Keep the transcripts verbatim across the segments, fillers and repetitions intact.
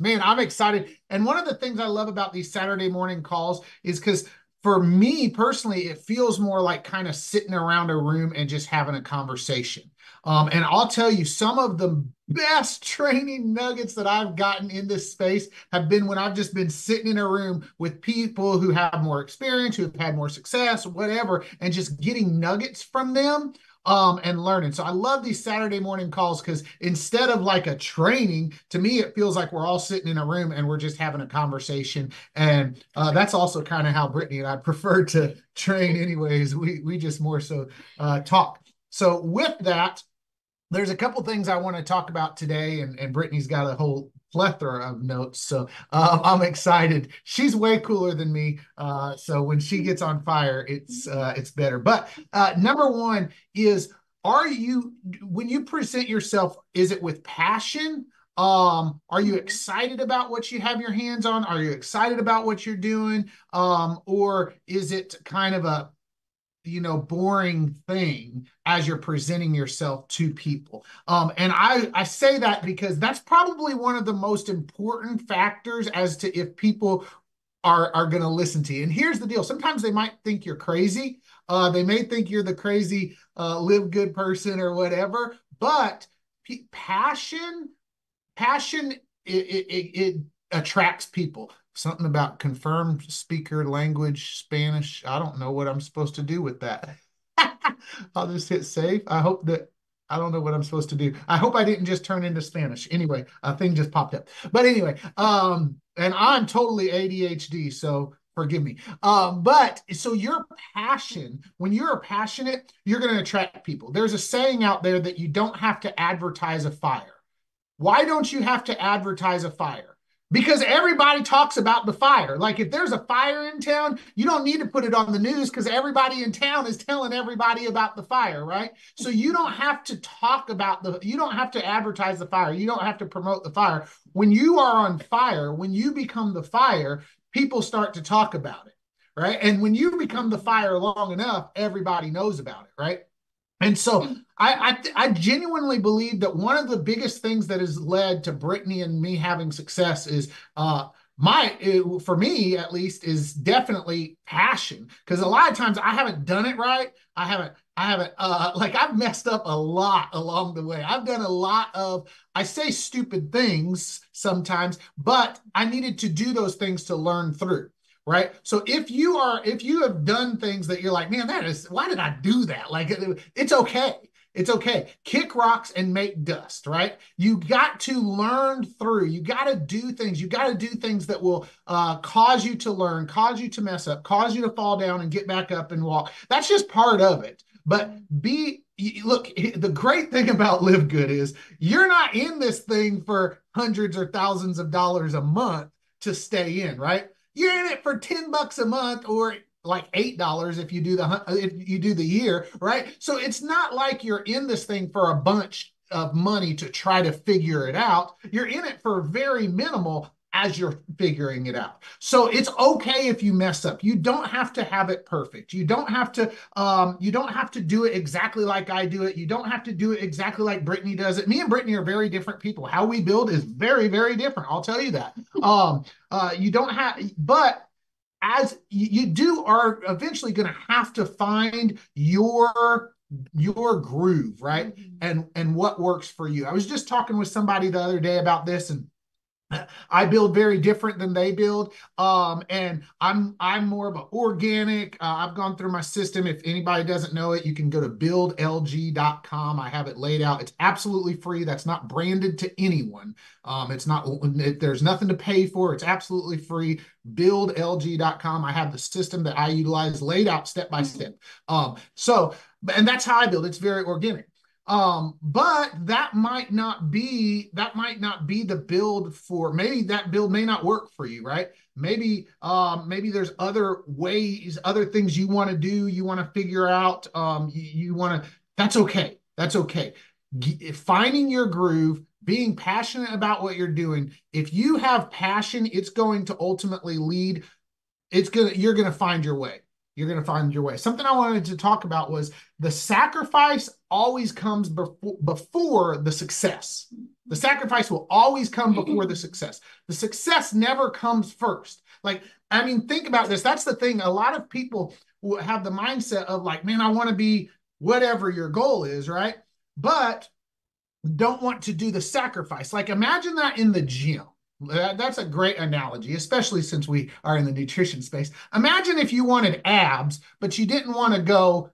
Man, I'm excited. And one of the things I love about these Saturday morning calls is because for me personally, it feels more like kind of sitting around a room and just having a conversation. Um, and I'll tell you, some of the best training nuggets that I've gotten in this space have been when I've just been sitting in a room with people who have more experience, who have had more success, whatever, and just getting nuggets from them. Um, and learning. So I love these Saturday morning calls because instead of like a training, to me, it feels like we're all sitting in a room and we're just having a conversation. And uh, that's also kind of how Brittany and I prefer to train anyways. We, we just more so uh, talk. So with that, there's a couple things I want to talk about today. And, and Brittany's got a whole plethora of notes. So um, I'm excited. She's way cooler than me. Uh, so when she gets on fire, it's uh, it's better. But uh, number one is, are you, when you present yourself, is it with passion? Um, are you excited about what you have your hands on? Are you excited about what you're doing? Um, or is it kind of a, you know, boring thing as you're presenting yourself to people? Um, and I, I say that because that's probably one of the most important factors as to if people are, are going to listen to you. And here's the deal. Sometimes they might think you're crazy. Uh, they may think you're the crazy uh, live good person or whatever, but passion, passion, it, it, it attracts people. Something about confirmed speaker language, Spanish. I don't know what I'm supposed to do with that. I'll just hit save. I hope that, I don't know what I'm supposed to do. I hope I didn't just turn into Spanish. Anyway, a thing just popped up. But anyway, um, and I'm totally A D H D, so forgive me. Uh, but so your passion, when you're passionate, you're going to attract people. There's a saying out there that you don't have to advertise a fire. Why don't you have to advertise a fire? Because everybody talks about the fire. Like if there's a fire in town, you don't need to put it on the news because everybody in town is telling everybody about the fire, right? So you don't have to talk about the, you don't have to advertise the fire. You don't have to promote the fire. When you are on fire, when you become the fire, people start to talk about it, right? And when you become the fire long enough, everybody knows about it, right? And so I, I I genuinely believe that one of the biggest things that has led to Brittany and me having success is uh, my, it, for me at least, is definitely passion. Because a lot of times I haven't done it right. I haven't, I haven't, uh, like I've messed up a lot along the way. I've done a lot of, I say stupid things sometimes, but I needed to do those things to learn through. Right. So if you are, if you have done things that you're like, man, that is, why did I do that? Like, it, it's okay. It's okay. Kick rocks and make dust, right? You got to learn through, you got to do things. You got to do things that will uh, cause you to learn, cause you to mess up, cause you to fall down and get back up and walk. That's just part of it. But be, look, the great thing about Live Good is you're not in this thing for hundreds or thousands of dollars a month to stay in, right? You're in it for ten bucks a month or like eight dollars if you do the, if you do the year, right? So it's not like you're in this thing for a bunch of money to try to figure it out. You're in it for very minimal as you're figuring it out. So it's okay if you mess up. You don't have to have it perfect. You don't have to, um, you don't have to do it exactly like I do it. You don't have to do it exactly like Brittany does it. Me and Brittany are very different people. How we build is very, very different. I'll tell you that. Um, Uh, you don't have, but as you, you do are eventually going to have to find your, your groove, right? Mm-hmm. And, and what works for you. I was just talking with somebody the other day about this, and I build very different than they build. Um, and I'm, I'm more of an organic, uh, I've gone through my system. If anybody doesn't know it, you can go to build L G dot com. I have it laid out. It's absolutely free. That's not branded to anyone. Um, it's not, it, there's nothing to pay for. It's absolutely free. build L G dot com. I have the system that I utilize laid out step by step. Um, so, and that's how I build. It's very organic. Um, but that might not be, that might not be the build for, maybe that build may not work for you, right? Maybe, um, maybe there's other ways, other things you want to do, you want to figure out, um, you, you want to, that's okay. That's okay. G- finding your groove, being passionate about what you're doing. If you have passion, it's going to ultimately lead, it's going to, you're going to find your way. you're going to find your way. Something I wanted to talk about was the sacrifice always comes before, before the success. The sacrifice will always come before the success. The success never comes first. Like, I mean, think about this. That's the thing. A lot of people will have the mindset of like, man, I want to be whatever your goal is, right? But don't want to do the sacrifice. Like, imagine that in the gym. That's a great analogy, especially since we are in the nutrition space. Imagine if you wanted abs, but you didn't want to go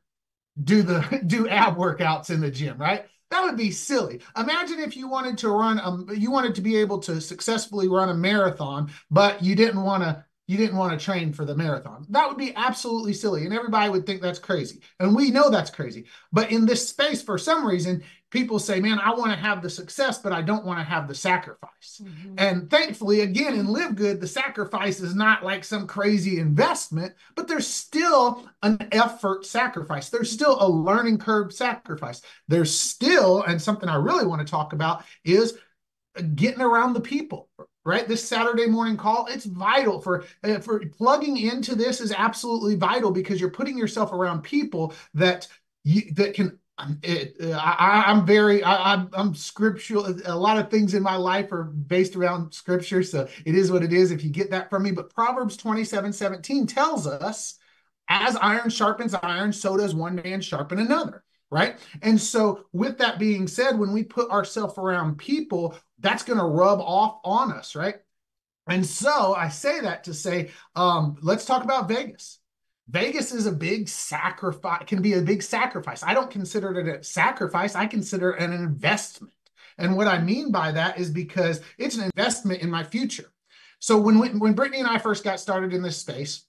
do the do ab workouts in the gym, right? That would be silly. Imagine if you wanted to run, um, you wanted to be able to successfully run a marathon, but you didn't want to you didn't want to train for the marathon. That would be absolutely silly, and everybody would think that's crazy. And we know that's crazy. But in this space, for some reason, people say, man, I want to have the success, but I don't want to have the sacrifice. Mm-hmm. And thankfully, again, in Live Good, the sacrifice is not like some crazy investment, but there's still an effort sacrifice. There's still a learning curve sacrifice. There's still, and something I really want to talk about is getting around the people, right? This Saturday morning call, it's vital for, for plugging into this is absolutely vital because you're putting yourself around people that you, that can I'm, it, I, I'm very, I, I'm, I'm scriptural. A lot of things in my life are based around scripture. So it is what it is if you get that from me. But Proverbs twenty-seven seventeen tells us, as iron sharpens iron, so does one man sharpen another, right? And so with that being said, when we put ourselves around people, that's going to rub off on us, right? And so I say that to say, um, let's talk about Vegas. Vegas is a big sacrifice, can be a big sacrifice. I don't consider it a sacrifice. I consider it an investment. And what I mean by that is because it's an investment in my future. So when, we, when Brittany and I first got started in this space,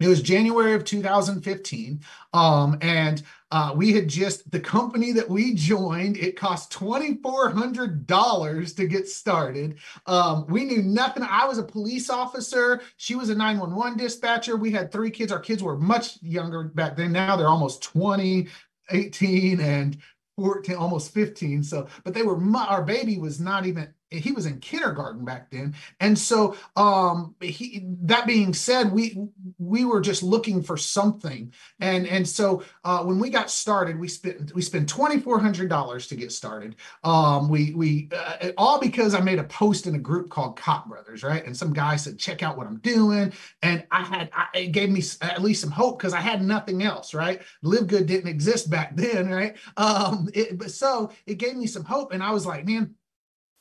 it was January of two thousand fifteen. Um, and uh, we had just, the company that we joined, it cost two thousand four hundred dollars to get started. Um, we knew nothing. I was a police officer. She was a nine one one dispatcher. We had three kids. Our kids were much younger back then. Now they're almost twenty, eighteen, and fourteen, almost fifteen. So, but they were, our baby was not even, he was in kindergarten back then. And so um, he, that being said, we we were just looking for something. And and so uh, when we got started, we spent we spent two thousand four hundred dollars to get started. Um, we we uh, all because I made a post in a group called Cop Brothers, right? And some guy said, check out what I'm doing. And I had I, it gave me at least some hope because I had nothing else, right? Live Good didn't exist back then, right? Um, it, but so it gave me some hope. And I was like, man,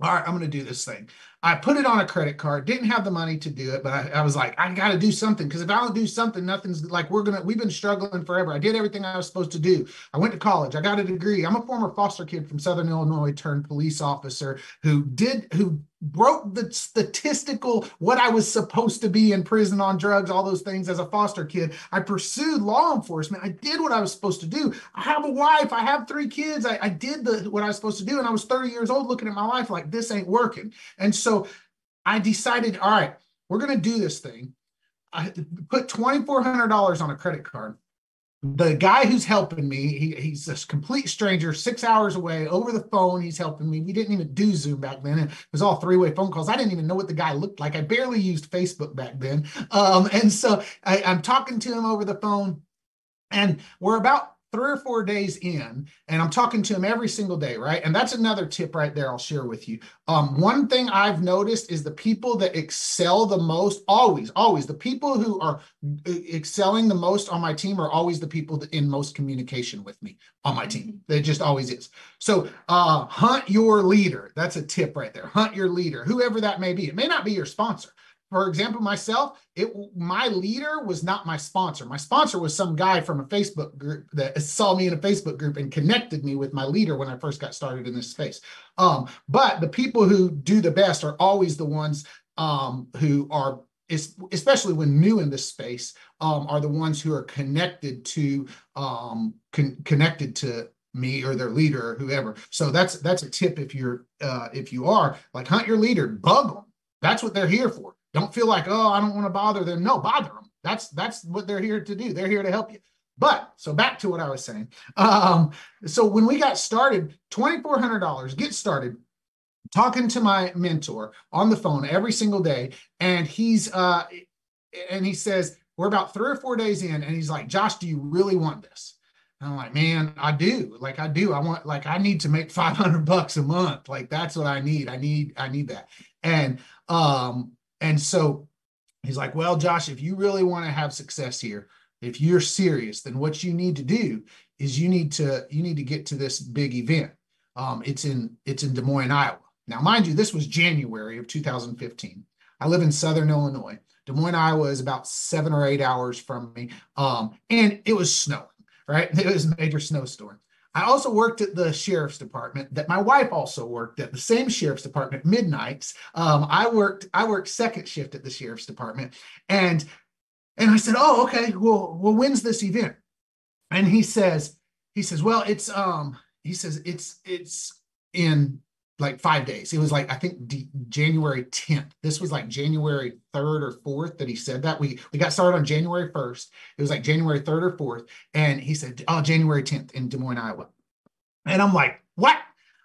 all right, I'm going to do this thing. I put it on a credit card, didn't have the money to do it, but I, I was like, I got to do something. Because if I don't do something, nothing's like we're going to, we've been struggling forever. I did everything I was supposed to do. I went to college. I got a degree. I'm a former foster kid from Southern Illinois turned police officer who did, who broke the statistical, what I was supposed to be in prison on drugs, all those things as a foster kid. I pursued law enforcement. I did what I was supposed to do. I have a wife. I have three kids. I, I did the what I was supposed to do. And I was thirty years old looking at my life like this ain't working. And so So I decided, all right, we're going to do this thing. I put two thousand four hundred dollars on a credit card. The guy who's helping me, he, he's a complete stranger, six hours away over the phone. He's helping me. We didn't even do Zoom back then. It was all three-way phone calls. I didn't even know what the guy looked like. I barely used Facebook back then. Um, and so I, I'm talking to him over the phone, and we're about three or four days in, and I'm talking to him every single day, right? And that's another tip right there I'll share with you. Um, one thing I've noticed is the people that excel the most, always, always, the people who are excelling the most on my team are always the people that in most communication with me on my team. It just always is. So uh, hunt your leader. That's a tip right there. Hunt your leader, whoever that may be. It may not be your sponsor. For example, myself, it my leader was not my sponsor. My sponsor was some guy from a Facebook group that saw me in a Facebook group and connected me with my leader when I first got started in this space. Um, but the people who do the best are always the ones um, who are, especially when new in this space, um, are the ones who are connected to um, con- connected to. me or their leader or whoever. So that's that's a tip if you're uh, if you are like hunt your leader, bug them. That's what they're here for. Don't feel like, oh, I don't want to bother them. No, bother them. That's that's what they're here to do. They're here to help you. But so back to what I was saying. Um, so when we got started, two thousand four hundred dollars, get started, talking to my mentor on the phone every single day, and he's uh, and he says, We're about three or four days in, and he's like, Josh, do you really want this? And I'm like, man, I do. Like, I do. I want, like, I need to make five hundred bucks a month. Like, that's what I need. I need, I need that. And, um, and so he's like, well, Josh, if you really want to have success here, if you're serious, then what you need to do is you need to, you need to get to this big event. Um, it's in, it's in Des Moines, Iowa. Now, mind you, this was January of two thousand fifteen. I live in Southern Illinois. Des Moines, Iowa is about seven or eight hours from me. Um, and it was snowing. Right? It was a major snowstorm. I also worked at the sheriff's department that my wife also worked at, the same sheriff's department, midnights. Um, I worked, I worked second shift at the sheriff's department. And, and I said, oh, okay, well, well, when's this event? And he says, he says, well, it's, um, he says, it's, it's in like five days. It was like, I think D- January tenth. This was like January third or fourth that he said that. We we got started on January first. It was like January third or fourth. And he said, oh, January tenth in Des Moines, Iowa. And I'm like, what?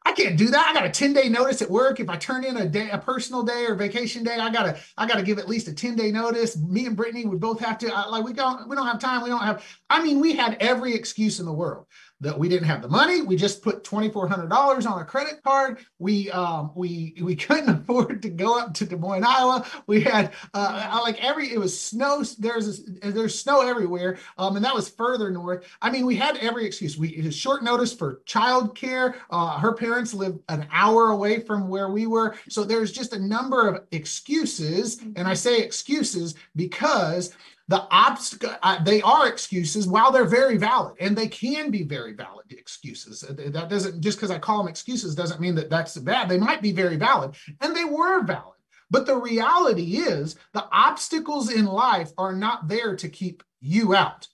I can't do that. I got a ten day notice at work. If I turn in a day, a personal day or vacation day, I gotta, I gotta give at least a ten day notice. Me and Brittany would both have to, I, like, we don't, we don't have time. We don't have, I mean, we had every excuse in the world. That we didn't have the money. We just put twenty-four hundred dollars on a credit card. We um, we we couldn't afford to go up to Des Moines, Iowa. We had uh, like every it was snow. There's a, there's snow everywhere, um, and that was further north. I mean, we had every excuse. We it was short notice for childcare. Uh, her parents lived an hour away from where we were, so there's just a number of excuses. And I say excuses because. The obstacle, uh, they are excuses while they're very valid, and they can be very valid excuses. That doesn't, just because I call them excuses doesn't mean that that's bad. They might be very valid, and they were valid. But the reality is the obstacles in life are not there to keep you out.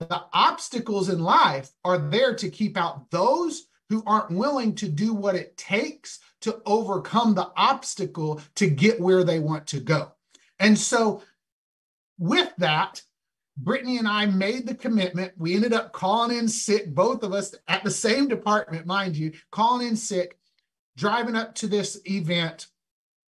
The obstacles in life are there to keep out those who aren't willing to do what it takes to overcome the obstacle to get where they want to go. And so with that, Brittany and I made the commitment. We ended up calling in sick, both of us at the same department, mind you, calling in sick, driving up to this event.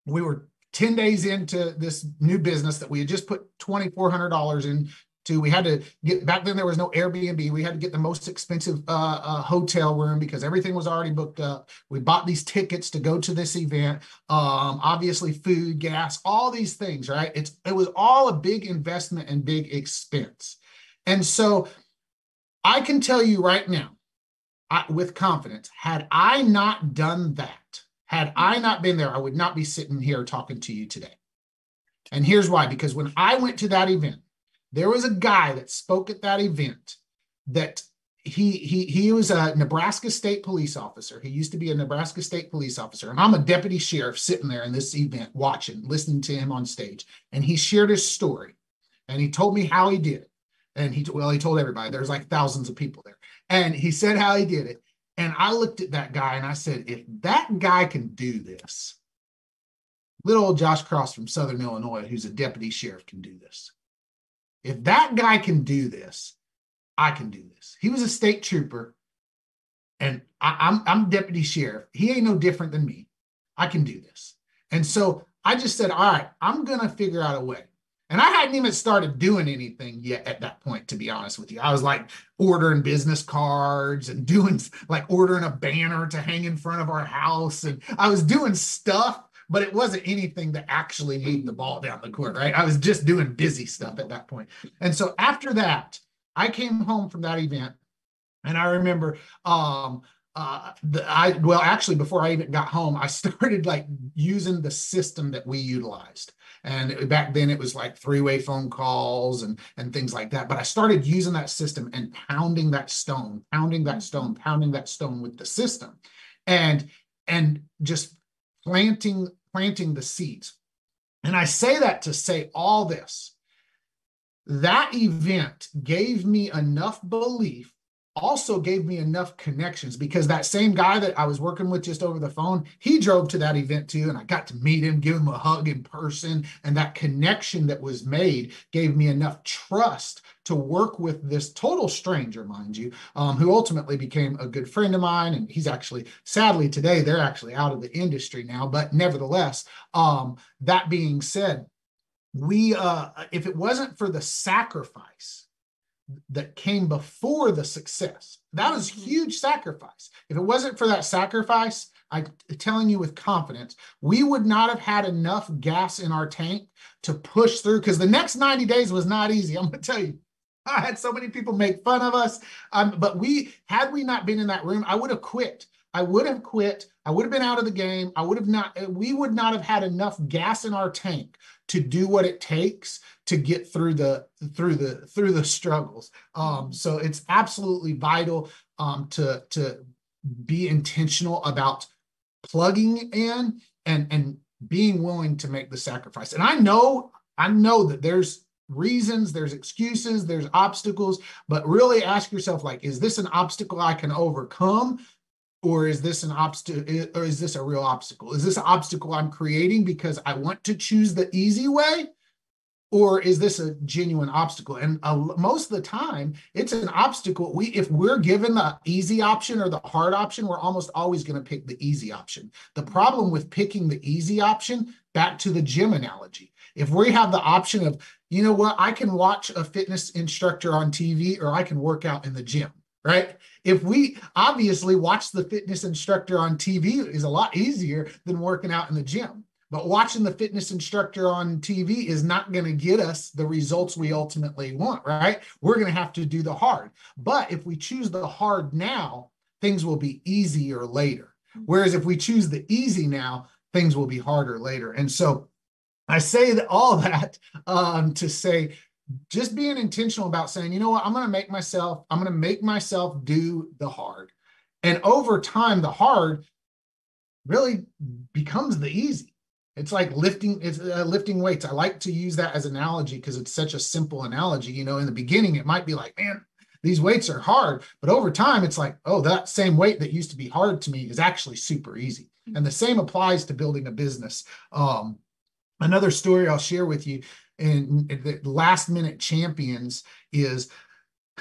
We were ten days into this new business that we had just put twenty-four hundred dollars into. We had to get, back then there was no Airbnb. We had to get the most expensive uh, uh, hotel room because everything was already booked up. We bought these tickets to go to this event. Um, obviously food, gas, all these things, right? It's, it was all a big investment and big expense. And so I can tell you right now, I, with confidence, had I not done that, had I not been there, I would not be sitting here talking to you today. And here's why, because when I went to that event, there was a guy that spoke at that event that he he he was a Nebraska State Police officer. He used to be a Nebraska State Police officer. And I'm a deputy sheriff sitting there in this event watching, listening to him on stage. And he shared his story. And he told me how he did it. And he, well, he told everybody. There's like thousands of people there. And he said how he did it. And I looked at that guy and I said, if that guy can do this, little old Josh Cross from Southern Illinois, who's a deputy sheriff, can do this. If that guy can do this, I can do this. He was a state trooper, and I, I'm, I'm deputy sheriff. He ain't no different than me. I can do this. And so I just said, all right, I'm going to figure out a way. And I hadn't even started doing anything yet at that point, to be honest with you. I was like ordering business cards and doing like ordering a banner to hang in front of our house. And I was doing stuff. But it wasn't anything that actually moved the ball down the court, right? I was just doing busy stuff at that point. And so after that, I came home from that event, and I remember, um, uh, the, I well, actually, before I even got home, I started like using the system that we utilized. And back then it was like three-way phone calls and, and things like that. But I started using that system and pounding that stone, pounding that stone, pounding that stone with the system, and and just planting. planting the seeds. And I say that to say all this. That event gave me enough belief, also gave me enough connections, because that same guy that I was working with just over the phone, he drove to that event too, and I got to meet him, give him a hug in person, and that connection that was made gave me enough trust to work with this total stranger, mind you, um, who ultimately became a good friend of mine. And he's actually, sadly today, they're actually out of the industry now, but nevertheless, um, that being said, we, uh, if it wasn't for the sacrifice that came before the success, that was huge sacrifice. If it wasn't for that sacrifice, I'm telling you with confidence, we would not have had enough gas in our tank to push through, because the next ninety days was not easy. I'm going to tell you, I had so many people make fun of us. Um, but we, had we not been in that room, I would have quit. I would have quit. I would have been out of the game. I would have not, we would not have had enough gas in our tank to do what it takes to get through the, through the, through the struggles. Um, so it's absolutely vital um, to, to be intentional about plugging in and, and being willing to make the sacrifice. And I know, I know that there's reasons, there's excuses, there's obstacles, but really ask yourself, like, is this an obstacle I can overcome? Or is this an obstacle, or is this a real obstacle? Is this an obstacle I'm creating because I want to choose the easy way? Or is this a genuine obstacle? And uh, most of the time, it's an obstacle. We, if we're given the easy option or the hard option, we're almost always going to pick the easy option. The problem with picking the easy option, back to the gym analogy, if we have the option of, you know what, I can watch a fitness instructor on T V or I can work out in the gym, right? If we obviously watch the fitness instructor on T V is a lot easier than working out in the gym. But watching the fitness instructor on T V is not going to get us the results we ultimately want, right? We're going to have to do the hard. But if we choose the hard now, things will be easier later. Whereas if we choose the easy now, things will be harder later. And so I say that all that um, to say, just being intentional about saying, you know what, I'm going to make myself, I'm going to make myself do the hard. And over time, the hard really becomes the easy. It's like lifting, it's uh, lifting weights. I like to use that as an analogy because it's such a simple analogy. You know, in the beginning, it might be like, man, these weights are hard. But over time, it's like, oh, that same weight that used to be hard to me is actually super easy. Mm-hmm. And the same applies to building a business. Um, another story I'll share with you. And the last minute champions is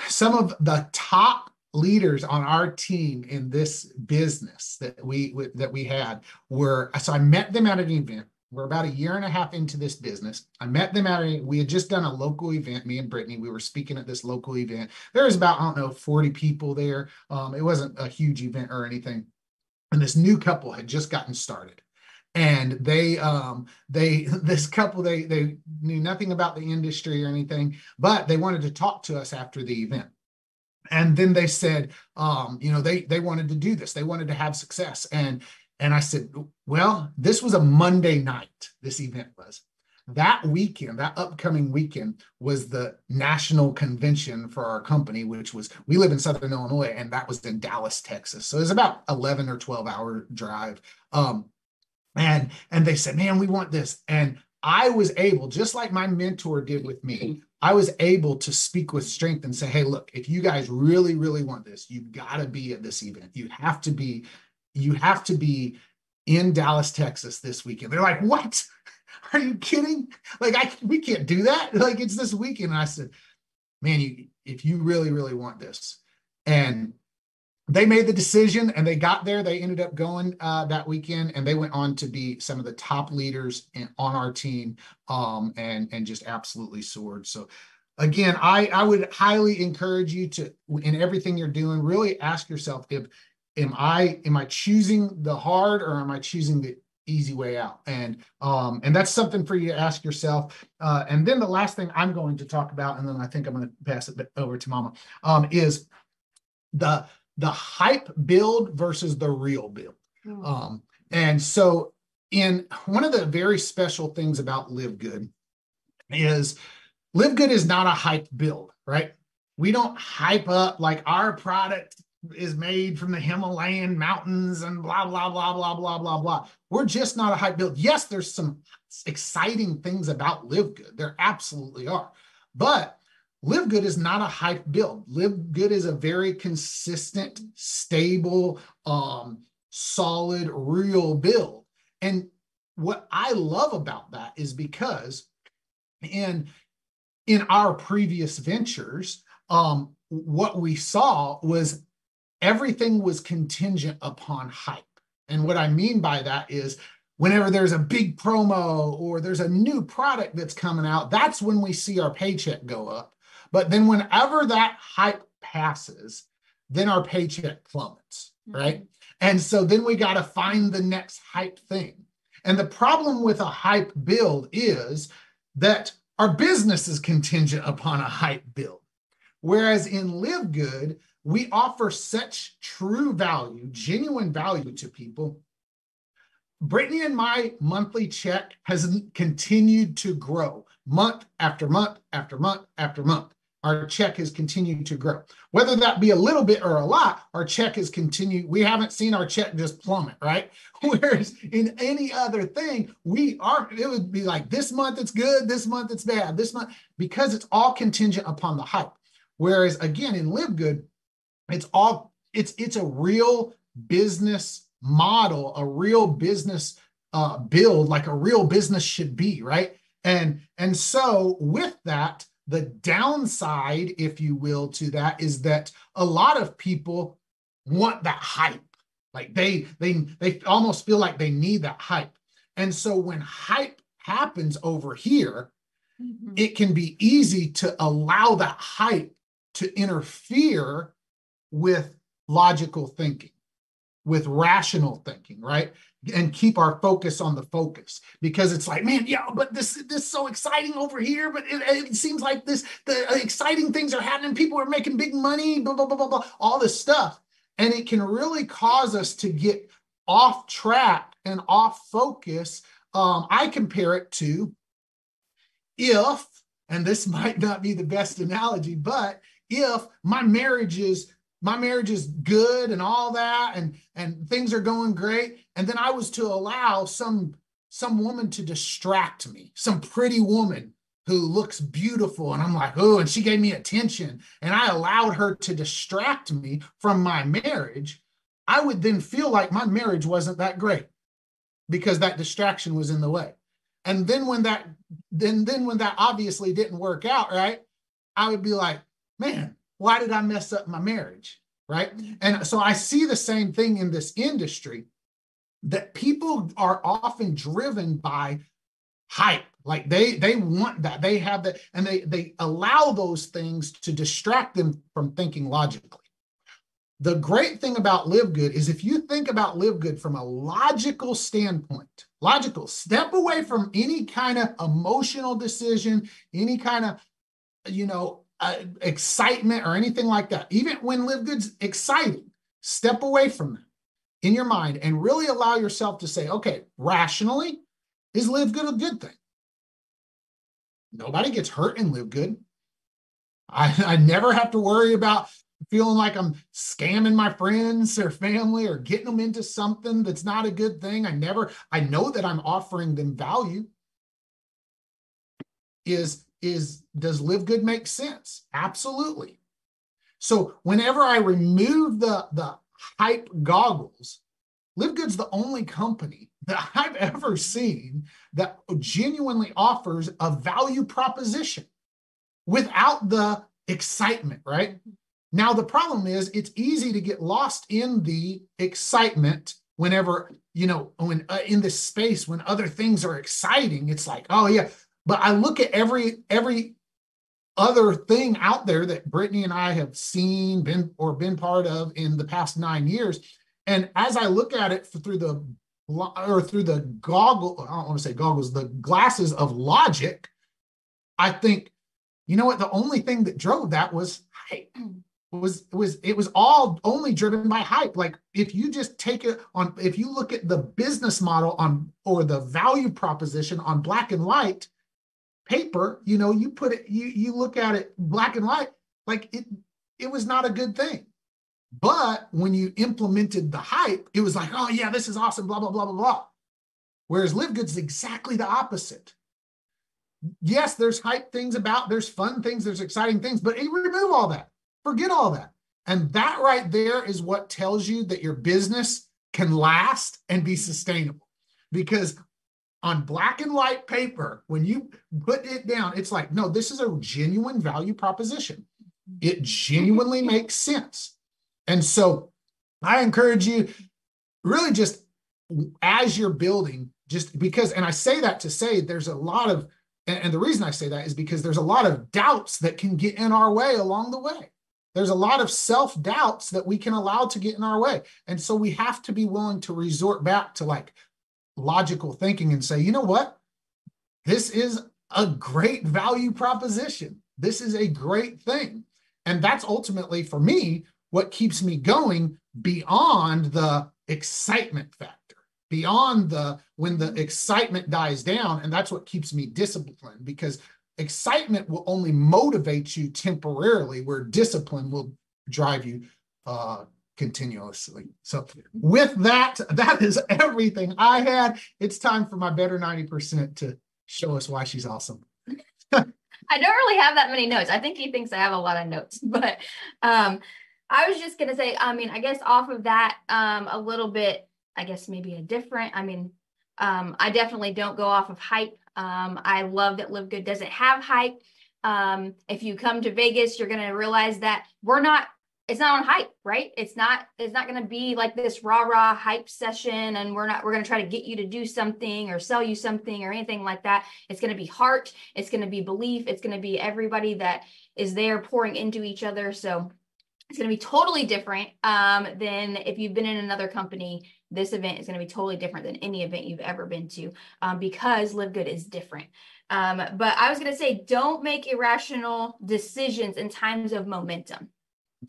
some of the top leaders on our team in this business that we that we had were, so I met them at an event. We're about a year and a half into this business. I met them at a, we had just done a local event, me and Brittany, we were speaking at this local event. There was about, I don't know, forty people there. Um, it wasn't a huge event or anything. And this new couple had just gotten started. And they, um, they, this couple, they, they knew nothing about the industry or anything, but they wanted to talk to us after the event. And then they said, um, you know, they, they wanted to do this. They wanted to have success. And, and I said, well, this was a Monday night. This event was that weekend, that upcoming weekend was the national convention for our company, which was, we live in Southern Illinois, and that was in Dallas, Texas. So it was about eleven or twelve hour drive. Um, And, and they said, man, we want this. And I was able, just like my mentor did with me, I was able to speak with strength and say, hey, look, if you guys really, really want this, you've got to be at this event. You have to be, you have to be in Dallas, Texas this weekend. They're like, what? Are you kidding? Like, I, we can't do that. Like, it's this weekend. And I said, man, you, if you really, really want this. And they made the decision and they got there. They ended up going uh, that weekend, and they went on to be some of the top leaders in, on our team um, and, and just absolutely soared. So again, I, I would highly encourage you to, in everything you're doing, really ask yourself, if am I am I choosing the hard or am I choosing the easy way out? And, um, and that's something for you to ask yourself. Uh, and then the last thing I'm going to talk about, and then I think I'm going to pass it over to Mama, um, is the the hype build versus the real build. Oh. Um, and so in one of the very special things about LiveGood is LiveGood is not a hype build, right? We don't hype up like our product is made from the Himalayan mountains and blah, blah, blah, blah, blah, blah, blah. We're just not a hype build. Yes, there's some exciting things about LiveGood. There absolutely are. But LiveGood is not a hype build. LiveGood is a very consistent, stable, um, solid, real build. And what I love about that is because in, in our previous ventures, um, what we saw was everything was contingent upon hype. And what I mean by that is whenever there's a big promo or there's a new product that's coming out, that's when we see our paycheck go up. But then whenever that hype passes, then our paycheck plummets, right? Mm-hmm. And so then we got to find the next hype thing. And the problem with a hype build is that our business is contingent upon a hype build. Whereas in LiveGood, we offer such true value, genuine value to people. Brittany and my monthly check has continued to grow month after month after month after month. Our check has continued to grow. Whether that be a little bit or a lot, our check has continued. We haven't seen our check just plummet, right? Whereas in any other thing, we are, it would be like this month it's good, this month it's bad, this month, because it's all contingent upon the hype. Whereas again, in LiveGood, it's all, it's, it's a real business model, a real business uh, build, like a real business should be, right? And, and so with that, the downside, if you will, to that is that a lot of people want that hype. Like they, they, they almost feel like they need that hype. And so when hype happens over here, mm-hmm. it can be easy to allow that hype to interfere with logical thinking, with rational thinking, right? And keep our focus on the focus, because it's like, man, yeah, but this, this is so exciting over here, but it, it seems like this, the exciting things are happening. People are making big money, blah, blah, blah, blah, blah, all this stuff. And it can really cause us to get off track and off focus. Um, I compare it to if, and this might not be the best analogy, but if my marriage is My marriage is good and all that, and, and things are going great. And then I was to allow some, some woman to distract me, some pretty woman who looks beautiful. And I'm like, oh, and she gave me attention. And I allowed her to distract me from my marriage. I would then feel like my marriage wasn't that great because that distraction was in the way. And then when that, then, then when that obviously didn't work out, right, I would be like, man, why did I mess up my marriage, right? And so I see the same thing in this industry, that people are often driven by hype. Like they they want that, they have that, and they they allow those things to distract them from thinking logically. The great thing about LiveGood is if you think about LiveGood from a logical standpoint, logical, step away from any kind of emotional decision, any kind of, you know, Uh, excitement or anything like that. Even when LiveGood's exciting, step away from that in your mind and really allow yourself to say, okay, rationally, is LiveGood a good thing? Nobody gets hurt in LiveGood. I, I never have to worry about feeling like I'm scamming my friends or family or getting them into something that's not a good thing. I never, I know that I'm offering them value. Is Is does LiveGood make sense? Absolutely. So whenever I remove the, the hype goggles, LiveGood's the only company that I've ever seen that genuinely offers a value proposition without the excitement, right? Now, the problem is it's easy to get lost in the excitement whenever, you know, when uh, in this space, when other things are exciting, it's like, oh, yeah. But I look at every every other thing out there that Brittany and I have seen, been or been part of in the past nine years, and as I look at it through the or through the goggle, I don't want to say goggles, the glasses of logic, I think, you know what? The only thing that drove that was hype. Was was it was all only driven by hype. Like if you just take it on, if you look at the business model on or the value proposition on black and white paper, you know, you put it, you you look at it black and white, like it it was not a good thing. But when you implemented the hype, it was like, oh yeah, this is awesome, blah, blah, blah, blah, blah. Whereas LiveGood's exactly the opposite. Yes, there's hype things about, there's fun things, there's exciting things, but you remove all that. Forget all that. And that right there is what tells you that your business can last and be sustainable. Because on black and white paper, when you put it down, it's like, no, this is a genuine value proposition. It genuinely makes sense. And so I encourage you, really just as you're building, just because, and I say that to say there's a lot of, and the reason I say that is because there's a lot of doubts that can get in our way along the way. There's a lot of self-doubts that we can allow to get in our way. And so we have to be willing to resort back to like logical thinking and say, you know what? This is a great value proposition. This is a great thing. And that's ultimately, for me, what keeps me going beyond the excitement factor, beyond the when the excitement dies down. And that's what keeps me disciplined, because excitement will only motivate you temporarily, where discipline will drive you uh, continuously. So with that, that is everything I had. It's time for my better ninety percent to show us why she's awesome. I don't really have that many notes. I think he thinks I have a lot of notes, but um, I was just going to say, I mean, I guess off of that um, a little bit, I guess maybe a different, I mean, um, I definitely don't go off of hype. Um, I love that LiveGood doesn't have hype. Um, if you come to Vegas, you're going to realize that we're not, it's not on hype, right? It's not, it's not going to be like this rah, rah hype session. And we're not, we're going to try to get you to do something or sell you something or anything like that. It's going to be heart. It's going to be belief. It's going to be everybody that is there pouring into each other. So it's going to be totally different um, than if you've been in another company. This event is going to be totally different than any event you've ever been to um, because LiveGood is different. Um, but I was going to say, don't make irrational decisions in times of momentum.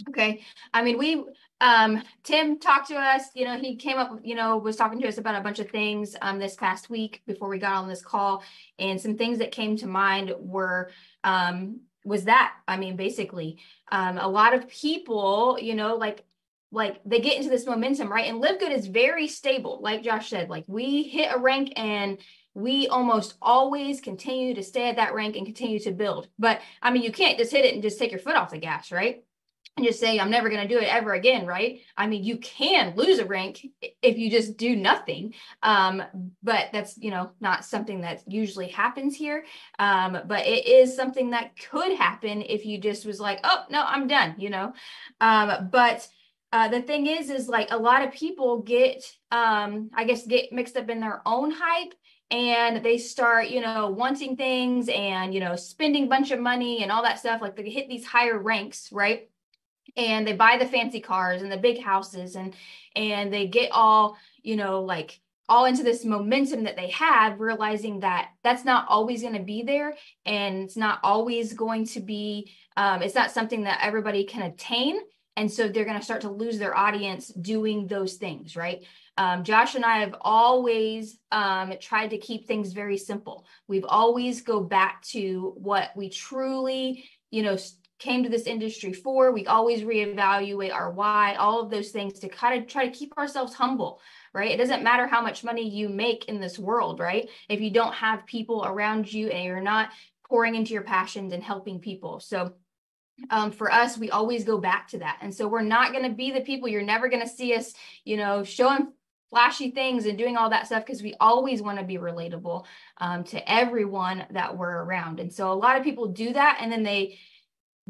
Okay. I mean, we, um, Tim talked to us, you know, he came up, you know, was talking to us about a bunch of things um, this past week before we got on this call. And some things that came to mind were, um, was that, I mean, basically um, a lot of people, you know, like, like they get into this momentum, right? And LiveGood is very stable. Like Josh said, like we hit a rank and we almost always continue to stay at that rank and continue to build. But I mean, you can't just hit it and just take your foot off the gas, right? And just say, I'm never going to do it ever again, right? I mean, you can lose a rank if you just do nothing. Um, but that's, you know, not something that usually happens here. Um, but it is something that could happen if you just was like, oh, no, I'm done, you know? Um, but Uh, the thing is, is like a lot of people get, um, I guess, get mixed up in their own hype and they start, you know, wanting things and, you know, spending a bunch of money and all that stuff. Like they hit these higher ranks, right? And they buy the fancy cars and the big houses and, and they get all, you know, like all into this momentum that they have, realizing that that's not always going to be there. And it's not always going to be, um, it's not something that everybody can attain. And so they're going to start to lose their audience doing those things, right? Um, Josh and I have always um, tried to keep things very simple. We've always go back to what we truly, you know, came to this industry for. We always reevaluate our why, all of those things to kind of try to keep ourselves humble, right? It doesn't matter how much money you make in this world, right? If you don't have people around you and you're not pouring into your passions and helping people. So Um, for us, we always go back to that. And so we're not going to be the people, you're never going to see us, you know, showing flashy things and doing all that stuff, because we always want to be relatable um, to everyone that we're around. And so a lot of people do that. And then they,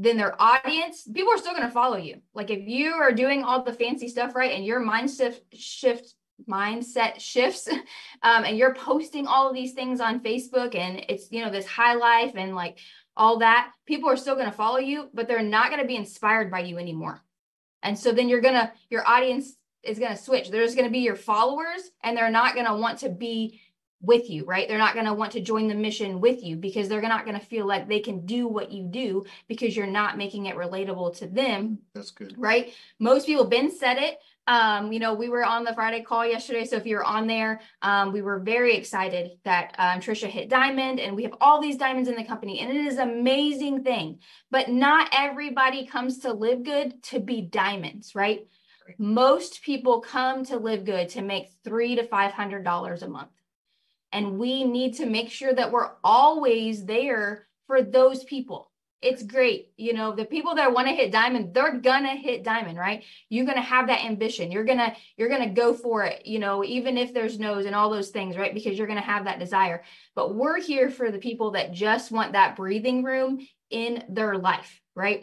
then their audience, people are still going to follow you. Like if you are doing all the fancy stuff, right, and your mindset shift, mindset shifts, um, and you're posting all of these things on Facebook and it's, you know, this high life and like, all that, people are still going to follow you, but they're not going to be inspired by you anymore. And so then you're going to, your audience is going to switch. There's going to be your followers and they're not going to want to be with you, right? They're not going to want to join the mission with you because they're not going to feel like they can do what you do because you're not making it relatable to them. That's good. Right? Most people, Ben said it. Um, you know, we were on the Friday call yesterday. So if you're on there, um, we were very excited that um, Trisha hit diamond and we have all these diamonds in the company and it is an amazing thing, but not everybody comes to LiveGood to be diamonds, right? Most people come to LiveGood to make three to five hundred dollars a month. And we need to make sure that we're always there for those people. It's great. You know, the people that want to hit diamond, they're going to hit diamond, right? You're going to have that ambition. You're going to, you're going to go for it, you know, even if there's no's and all those things, right? Because you're going to have that desire, but we're here for the people that just want that breathing room in their life, right?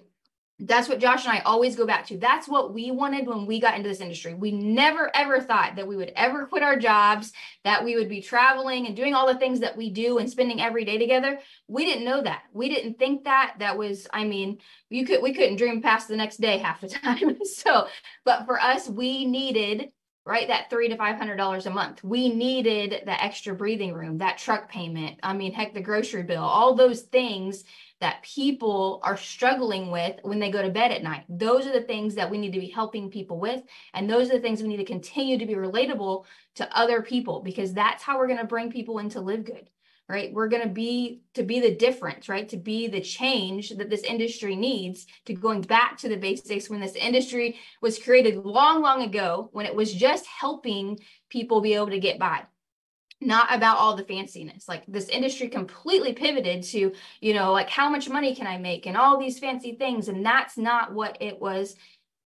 That's what Josh and I always go back to. That's what we wanted when we got into this industry. We never, ever thought that we would ever quit our jobs, that we would be traveling and doing all the things that we do and spending every day together. We didn't know that. We didn't think that. That was, I mean, you could, we couldn't dream past the next day half the time. So, but for us, we needed, right, that three to five hundred dollars a month. We needed that extra breathing room, that truck payment. I mean, heck, the grocery bill, all those things that people are struggling with when they go to bed at night. Those are the things that we need to be helping people with. And those are the things we need to continue to be relatable to other people, because that's how we're going to bring people into Live Good, right? We're going to be, to be the difference, right? To be the change that this industry needs, to going back to the basics when this industry was created long, long ago, when it was just helping people be able to get by. Not about all the fanciness. Like, this industry completely pivoted to, you know, like, how much money can I make and all these fancy things. And that's not what it was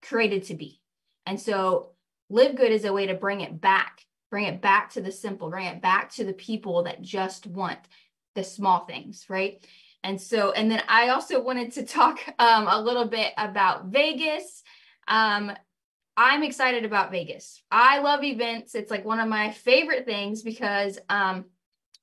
created to be. And so Live Good is a way to bring it back, bring it back to the simple, bring it back to the people that just want the small things, right? And so, and then I also wanted to talk um, a little bit about Vegas. Um, I'm excited about Vegas. I love events. It's like one of my favorite things because um,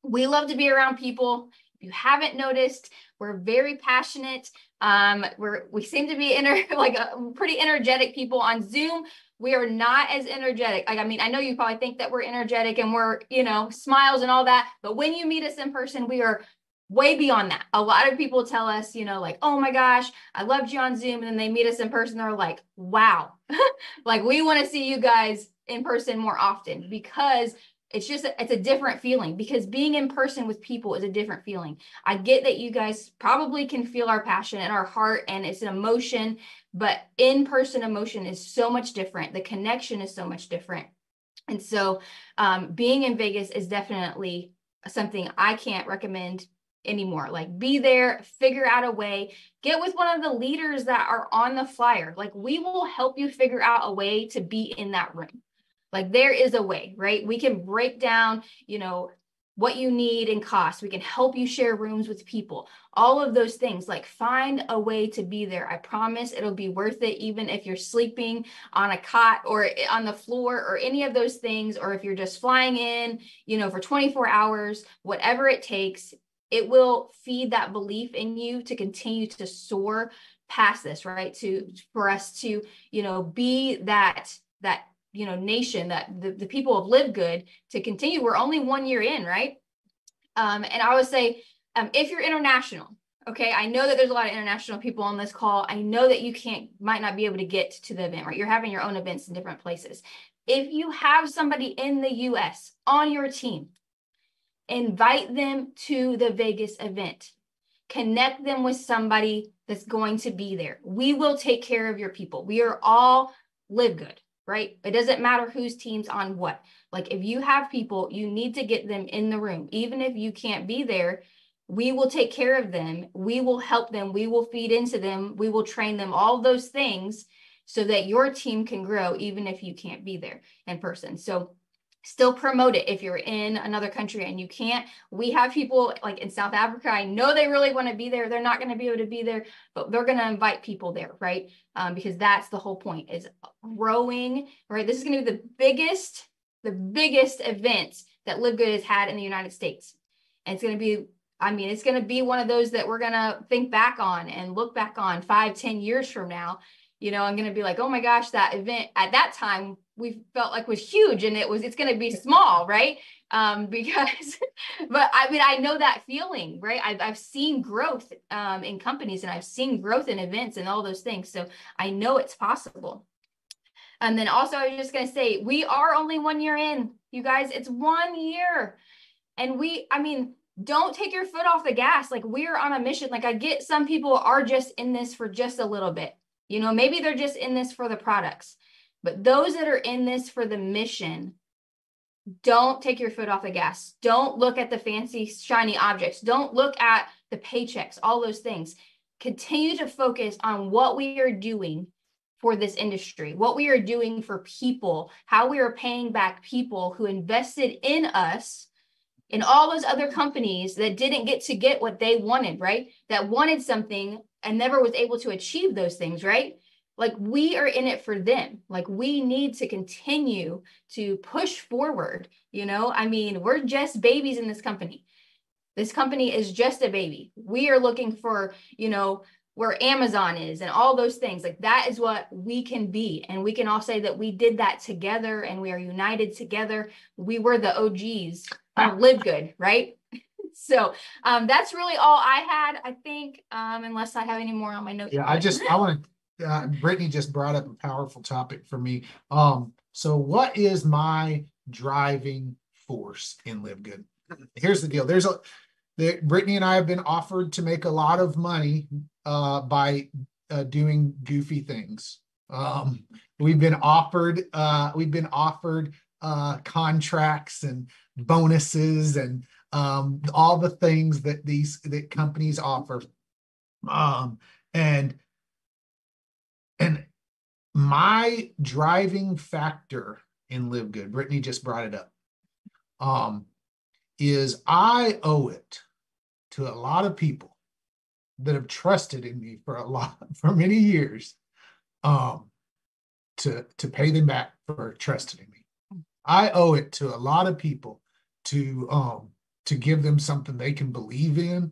we love to be around people. If you haven't noticed, we're very passionate. Um, we're, we seem to be inter like a, pretty energetic people on Zoom. We are not as energetic. Like, I mean, I know you probably think that we're energetic and we're, you know, smiles and all that, but when you meet us in person, we are way beyond that. A lot of people tell us, you know, like, oh my gosh, I loved you on Zoom. And then they meet us in person. They're like, wow, like, we want to see you guys in person more often, because it's just, it's a different feeling, because being in person with people is a different feeling. I get that you guys probably can feel our passion and our heart, and it's an emotion, but in-person emotion is so much different. The connection is so much different. And so um, being in Vegas is definitely something I can't recommend anymore. Like, be there, figure out a way, get with one of the leaders that are on the flyer. Like, we will help you figure out a way to be in that room. Like, there is a way, right? We can break down, you know, what you need and cost. We can help you share rooms with people, all of those things. Like, find a way to be there. I promise it'll be worth it. Even if you're sleeping on a cot or on the floor or any of those things, or if you're just flying in, you know, for twenty-four hours, whatever it takes, it will feed that belief in you to continue to soar past this, right? To, for us to, you know, be that, that, you know, nation, that the, the people of Live Good to continue. We're only one year in, right? Um, and I would say, um, if you're international, okay, I know that there's a lot of international people on this call. I know that you can't, might not be able to get to the event, right? You're having your own events in different places. If you have somebody in the U S on your team, invite them to the Vegas event. Connect them with somebody that's going to be there. We will take care of your people. We are all Live Good, right? It doesn't matter whose team's on what. Like, if you have people, you need to get them in the room. Even if you can't be there, we will take care of them. We will help them. We will feed into them. We will train them, all those things, so that your team can grow, even if you can't be there in person. So still promote it if you're in another country and you can't. We have people like in South Africa. I know they really want to be there. They're not going to be able to be there, but they're going to invite people there, right? Um, because that's the whole point, is growing, right? This is going to be the biggest, the biggest event that Live Good has had in the United States. And it's going to be, I mean, it's going to be one of those that we're going to think back on and look back on five, ten years from now. You know, I'm going to be like, oh my gosh, that event at that time we felt like was huge, and it was, it's going to be small, right? Um, because, but I mean, I know that feeling, right? I've, I've seen growth um, in companies, and I've seen growth in events and all those things. So I know it's possible. And then also, I was just going to say, we are only one year in, you guys. It's one year. And we, I mean, don't take your foot off the gas. Like, we're on a mission. Like, I get some people are just in this for just a little bit. You know, maybe they're just in this for the products, but those that are in this for the mission, don't take your foot off the gas. Don't look at the fancy, shiny objects. Don't look at the paychecks, all those things. Continue to focus on what we are doing for this industry, what we are doing for people, how we are paying back people who invested in us, and all those other companies that didn't get to get what they wanted, right? That wanted something and never was able to achieve those things, right? Like, we are in it for them. Like, we need to continue to push forward. You know, I mean, we're just babies in this company. This company is just a baby. We are looking for, you know, where Amazon is and all those things. Like, that is what we can be. And we can all say that we did that together and we are united together. We were the O Gs of LiveGood, right? So um, that's really all I had, I think, um, unless I have any more on my notes. Yeah, I just, I want to. Uh, Brittany just brought up a powerful topic for me. Um, so what is my driving force in LiveGood? Here's the deal. There's a there, Brittany and I have been offered to make a lot of money uh, by uh, doing goofy things. Um, we've been offered uh, we've been offered uh, contracts and bonuses and um, all the things that these that companies offer. Um, and And my driving factor in LiveGood, Brittany just brought it up, um, is I owe it to a lot of people that have trusted in me for a lot, for many years, um, to, to pay them back for trusting in me. I owe it to a lot of people to, um, to give them something they can believe in,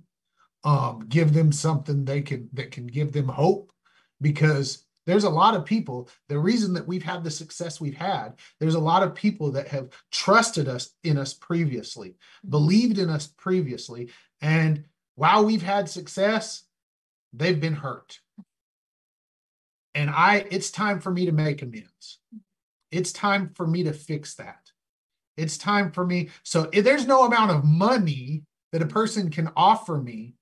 um, give them something they can, that can give them hope, because there's a lot of people, the reason that we've had the success we've had, there's a lot of people that have trusted us in us previously, believed in us previously. And while we've had success, they've been hurt. And I, it's time for me to make amends. It's time for me to fix that. It's time for me. So if there's no amount of money that a person can offer me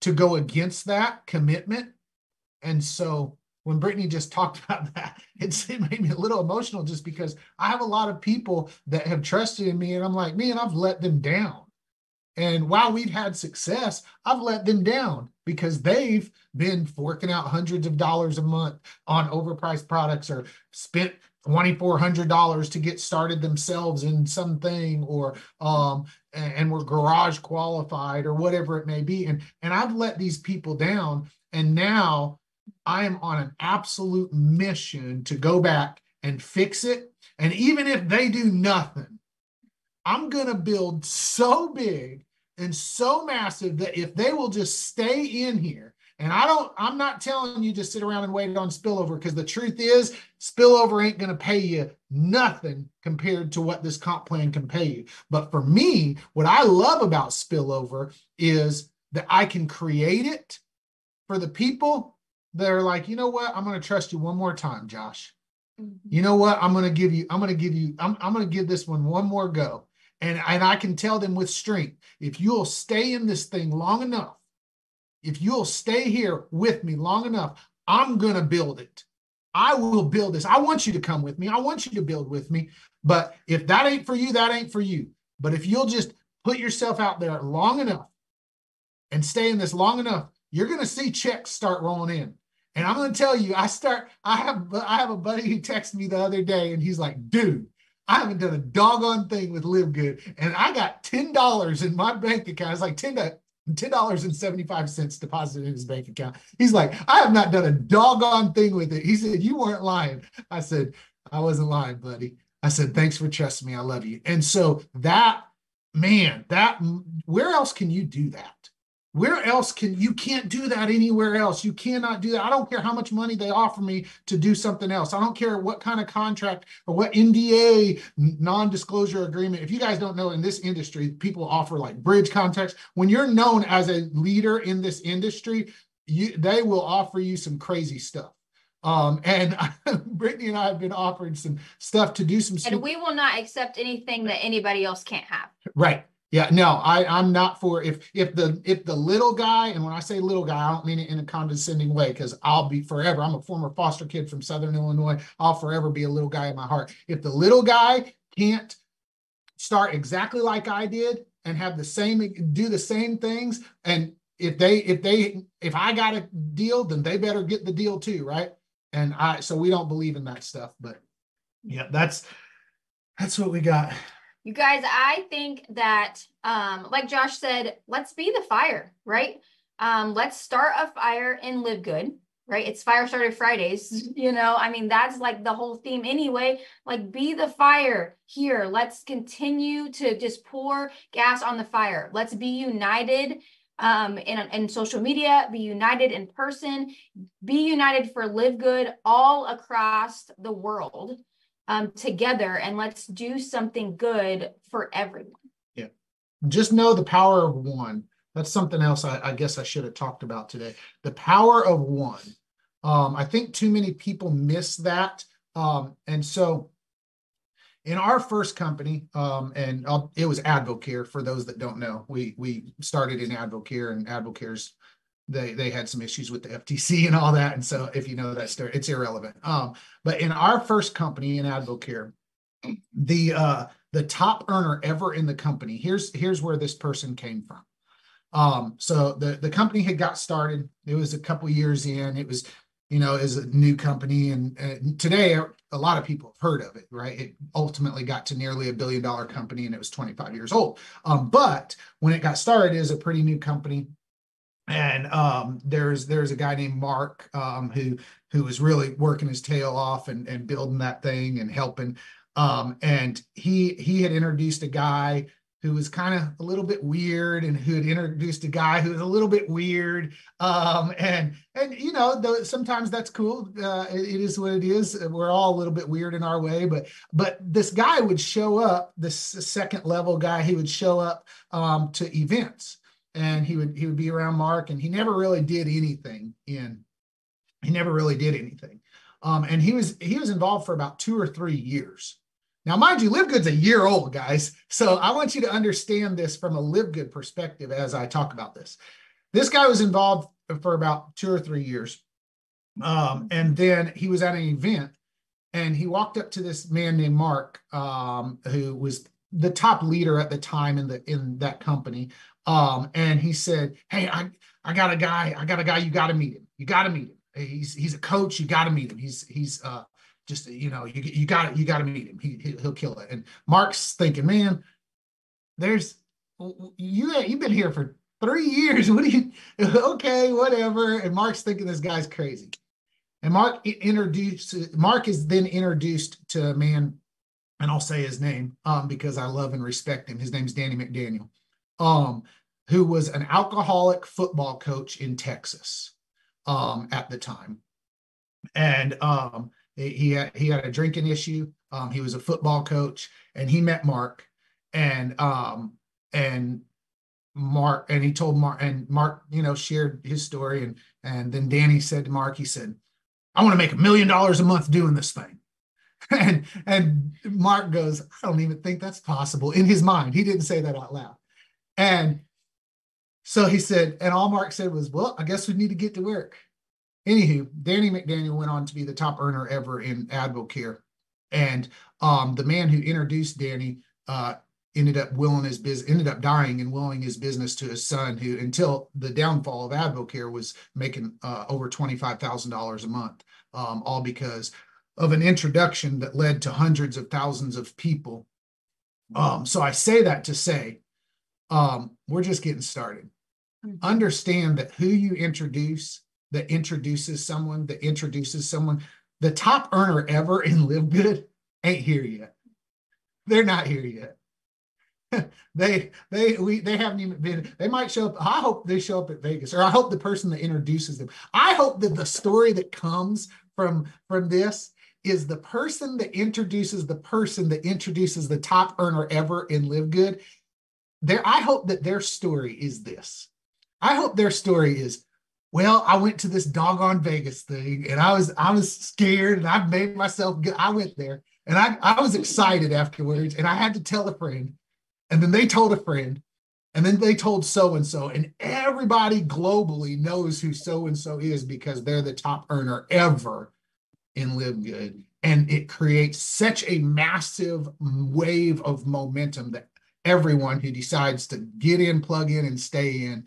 to go against that commitment. And so when Brittany just talked about that, it's, it made me a little emotional just because I have a lot of people that have trusted in me and I'm like, man, I've let them down. And while we've had success, I've let them down because they've been forking out hundreds of dollars a month on overpriced products or spent twenty-four hundred dollars to get started themselves in something or um, and were garage qualified or whatever it may be. And, and I've let these people down. And now I am on an absolute mission to go back and fix it. And even if they do nothing, I'm going to build so big and so massive that if they will just stay in here, and I don't, I'm not telling you to sit around and wait on spillover, because the truth is spillover ain't going to pay you nothing compared to what this comp plan can pay you. But for me, what I love about spillover is that I can create it for the people. They're like, you know what? I'm going to trust you one more time, Josh. You know what? I'm going to give you, I'm going to give you, I'm, I'm going to give this one one more go. And, and I can tell them with strength, if you'll stay in this thing long enough, if you'll stay here with me long enough, I'm going to build it. I will build this. I want you to come with me. I want you to build with me. But if that ain't for you, that ain't for you. But if you'll just put yourself out there long enough and stay in this long enough, you're going to see checks start rolling in. And I'm going to tell you, I start, I have, I have a buddy who texted me the other day and he's like, dude, I haven't done a doggone thing with LiveGood. And I got ten dollars in my bank account. It's like ten dollars and seventy-five cents deposited in his bank account. He's like, I have not done a doggone thing with it. He said, you weren't lying. I said, I wasn't lying, buddy. I said, thanks for trusting me. I love you. And so that, man, that, where else can you do that? Where else can, you can't do that anywhere else. You cannot do that. I don't care how much money they offer me to do something else. I don't care what kind of contract or what N D A, non-disclosure agreement. If you guys don't know, in this industry, people offer like bridge contracts. When you're known as a leader in this industry, you, they will offer you some crazy stuff. Um, and Brittany and I have been offered some stuff to do some stuff. And we will not accept anything that anybody else can't have. Right. Yeah, no, I, I'm not for if if the if the little guy, and when I say little guy, I don't mean it in a condescending way, because I'll be forever. I'm a former foster kid from Southern Illinois. I'll forever be a little guy in my heart. If the little guy can't start exactly like I did and have the same, do the same things, and if they if they if I got a deal, then they better get the deal too, right? And I so we don't believe in that stuff, but yeah, that's that's what we got. You guys, I think that, um, like Josh said, let's be the fire, right? Um, let's start a fire in LiveGood, right? It's Fire Started Fridays, you know, I mean, that's like the whole theme anyway, like be the fire here. Let's continue to just pour gas on the fire. Let's be united um, in, in social media, be united in person, be united for LiveGood all across the world um, together. And let's do something good for everyone. Yeah. Just know the power of one. That's something else I, I guess I should have talked about today. The power of one. Um, I think too many people miss that. Um, and so in our first company, um, and I'll, it was Advocare, for those that don't know, we we started in Advocare, and Advocare's, they they had some issues with the F T C and all that. And so if you know that story, it's irrelevant. Um, but in our first company in Advocare, the, uh, the top earner ever in the company, here's, here's where this person came from. Um, so the, the company had got started. It was a couple years in. It was, you know, is a new company. And, and today, a lot of people have heard of it, right? It ultimately got to nearly a billion dollar company, and it was twenty-five years old. Um, but when it got started, it was a pretty new company. And um, there's there's a guy named Mark um, who who was really working his tail off and, and building that thing and helping. Um, and he he had introduced a guy who was kind of a little bit weird, and who had introduced a guy who was a little bit weird. Um, and, and you know, though sometimes that's cool. Uh, it, it is what it is. We're all a little bit weird in our way, but, but this guy would show up, this second level guy, he would show up um, to events, and he would, he would be around Mark, and he never really did anything in, he never really did anything. Um, and he was, he was involved for about two or three years. Now, mind you, LiveGood's a year old, guys. So I want you to understand this from a LiveGood perspective as I talk about this. This guy was involved for about two or three years. Um, and then he was at an event, and he walked up to this man named Mark, um, who was the top leader at the time in the in that company. Um, and he said, hey, I, I got a guy. I got a guy. You got to meet him. You got to meet him. He's he's a coach. You got to meet him. He's he's uh Just, you know, you you got you got to meet him. He he'll kill it. And Mark's thinking, man, there's you you've been here for three years. What do you? Okay, whatever. And Mark's thinking this guy's crazy. And Mark introduced Mark is then introduced to a man, and I'll say his name um, because I love and respect him. His name's Danny McDaniel, um, who was an alcoholic football coach in Texas um, at the time, and. Um, He had, he had a drinking issue. Um, he was a football coach, and he met Mark, and um, and Mark, and he told Mark, and Mark, you know, shared his story, and and then Danny said to Mark, he said, "I want to make a million dollars a month doing this thing," and and Mark goes, "I don't even think that's possible." In his mind, he didn't say that out loud, and so he said, and all Mark said was, "Well, I guess we need to get to work." Anywho, Danny McDaniel went on to be the top earner ever in Advocare, and um, the man who introduced Danny uh, ended up willing his business, ended up dying and willing his business to his son, who, until the downfall of Advocare, was making uh, over twenty-five thousand dollars a month, um, all because of an introduction that led to hundreds of thousands of people. Um, so I say that to say, um, we're just getting started. Mm-hmm. Understand that who you introduce. That introduces someone, that introduces someone. The top earner ever in LiveGood ain't here yet. They're not here yet. they they we they haven't even been. They might show up. I hope they show up at Vegas, or I hope the person that introduces them. I hope that the story that comes from from this is the person that introduces the person that introduces the top earner ever in LiveGood. There, I hope that their story is this. I hope their story is. Well, I went to this doggone Vegas thing, and I was I was scared, and I made myself good. I went there, and I, I was excited afterwards, and I had to tell a friend, and then they told a friend, and then they told so-and-so, and everybody globally knows who so-and-so is because they're the top earner ever in LiveGood, and it creates such a massive wave of momentum that everyone who decides to get in, plug in, and stay in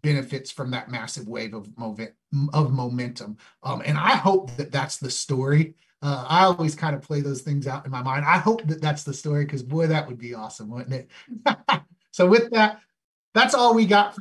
benefits from that massive wave of moment, of momentum. Um, and I hope that that's the story. Uh, I always kind of play those things out in my mind. I hope that that's the story, because boy, that would be awesome, wouldn't it? So with that, that's all we got for